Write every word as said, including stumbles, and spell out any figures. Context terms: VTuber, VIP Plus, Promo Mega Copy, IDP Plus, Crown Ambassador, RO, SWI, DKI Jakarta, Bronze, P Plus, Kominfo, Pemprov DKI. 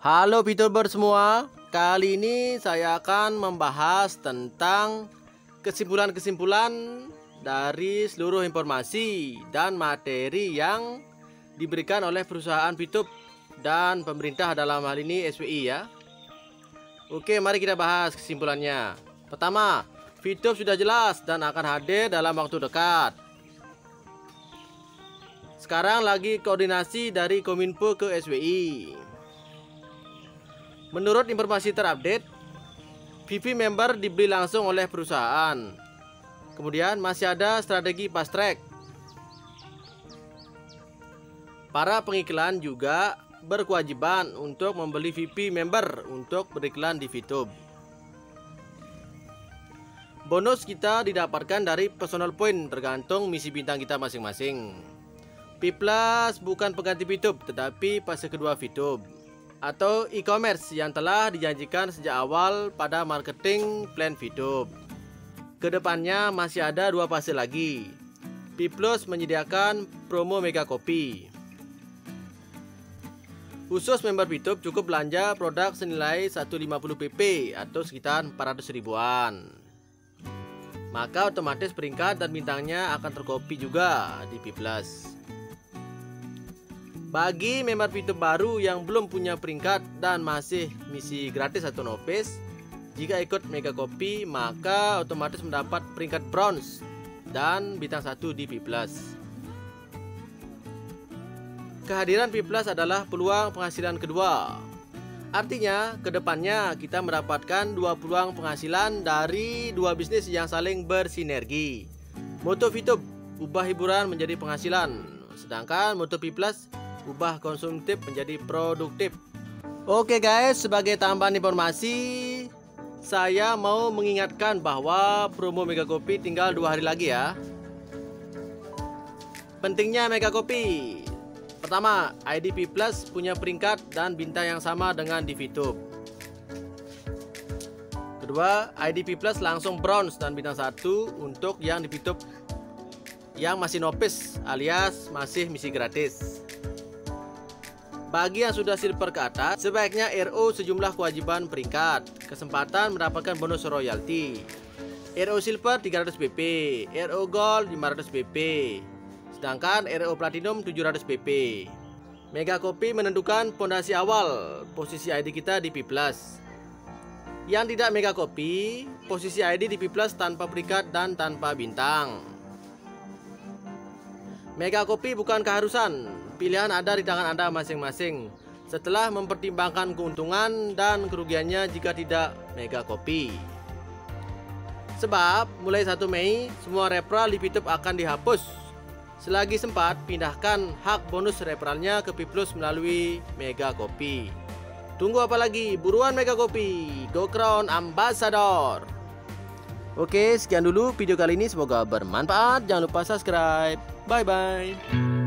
Halo VTuber semua, kali ini saya akan membahas tentang kesimpulan-kesimpulan dari seluruh informasi dan materi yang diberikan oleh perusahaan VTube dan pemerintah dalam hal ini S W I ya. Oke, mari kita bahas kesimpulannya. Pertama, VTube sudah jelas dan akan hadir dalam waktu dekat. Sekarang lagi koordinasi dari Kominfo ke S W I. Menurut informasi terupdate, V I P member dibeli langsung oleh perusahaan. Kemudian masih ada strategi fast track. Para pengiklan juga berkewajiban untuk membeli V I P member untuk beriklan di VTube. Bonus kita didapatkan dari personal point tergantung misi bintang kita masing-masing. P Plus bukan pengganti VTube tetapi fase kedua VTube, atau e-commerce yang telah dijanjikan sejak awal pada marketing plan VTube. Kedepannya masih ada dua fase lagi. P Plus menyediakan promo Mega Copy. Khusus member VTube cukup belanja produk senilai seratus lima puluh P P atau sekitar empat ratus ribuan. Maka otomatis peringkat dan bintangnya akan terkopi juga di P Plus. Bagi member VTube baru yang belum punya peringkat dan masih misi gratis atau novice, jika ikut Mega Copy maka otomatis mendapat peringkat bronze dan bintang satu di P plus. Kehadiran P plus adalah peluang penghasilan kedua. Artinya, kedepannya kita mendapatkan dua peluang penghasilan dari dua bisnis yang saling bersinergi. Moto VTube, ubah hiburan menjadi penghasilan, sedangkan moto P plus ubah konsumtif menjadi produktif. Oke guys, sebagai tambahan informasi, saya mau mengingatkan bahwa promo Mega Copy tinggal dua hari lagi ya. Pentingnya Mega Copy. Pertama, I D P Plus punya peringkat dan bintang yang sama dengan di VTube. Kedua, I D P Plus langsung bronze dan bintang satu untuk yang di VTube yang masih novice alias masih misi gratis. Bagi yang sudah silver ke atas, sebaiknya R O sejumlah kewajiban peringkat, kesempatan mendapatkan bonus royalty. R O silver tiga ratus P P, R O gold lima ratus P P, sedangkan R O platinum tujuh ratus P P. Mega Copy menentukan pondasi awal posisi I D kita di P plus. Yang tidak Mega Copy, posisi I D di P plus tanpa peringkat dan tanpa bintang. Mega Copy bukan keharusan. Pilihan ada di tangan Anda masing-masing setelah mempertimbangkan keuntungan dan kerugiannya jika tidak Mega Copy. Sebab mulai satu Mei semua referral di VTube akan dihapus. Selagi sempat, pindahkan hak bonus referralnya ke P plus melalui Mega Copy. Tunggu apa lagi? Buruan Mega Copy. Go Crown Ambassador. Oke, sekian dulu video kali ini, semoga bermanfaat. Jangan lupa subscribe. Bye bye.